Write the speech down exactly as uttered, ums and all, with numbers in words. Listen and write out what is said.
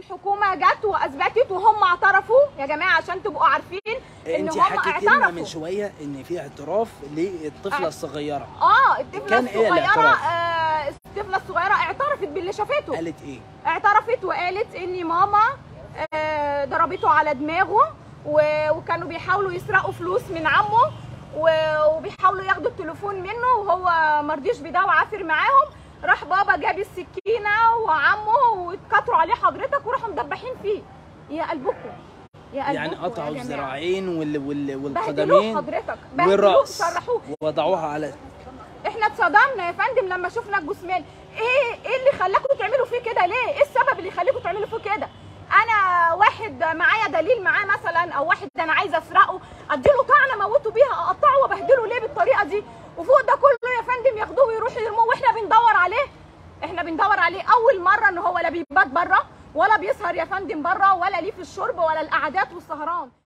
والحكومه جت واثبتت وهم اعترفوا يا جماعه عشان تبقوا عارفين ان هم اعترفوا. انت من شويه ان في اعتراف للطفله الصغيره. اه الطفله الصغيره آه الطفله الصغيره اعترفت باللي شافته. قالت ايه؟ اعترفت وقالت ان ماما آه ضربته على دماغه وكانوا بيحاولوا يسرقوا فلوس من عمه وبيحاولوا ياخدوا التليفون منه وهو ما رضيش بده وعافر معاهم. راح بابا جاب السكينه وعمه واتكتروا عليه حضرتك وراحوا مدبحين فيه. يا قلبكم يا قلبكم يعني قطعوا الذراعين والقدمين حضرتك والراس ووضعوها على. احنا اتصدمنا يا فندم لما شفنا الجثمان. ايه ايه اللي خلاكم تعملوا فيه كده؟ ليه؟ ايه السبب اللي يخليكم تعملوا فيه كده؟ انا واحد معايا دليل معاه مثلا او واحد انا عايزه اسرقه اديله طعنه اموته بيها اقطعه وابهدله ليه بالطريقه دي؟ وفوق ده كله يا فندم ياخدوه ويروحوا يرموه واحنا بندور عليه. احنا بندور عليه اول مره ان هو لا بيبات بره ولا بيسهر يا فندم بره ولا ليه في الشرب ولا القعدات والسهران.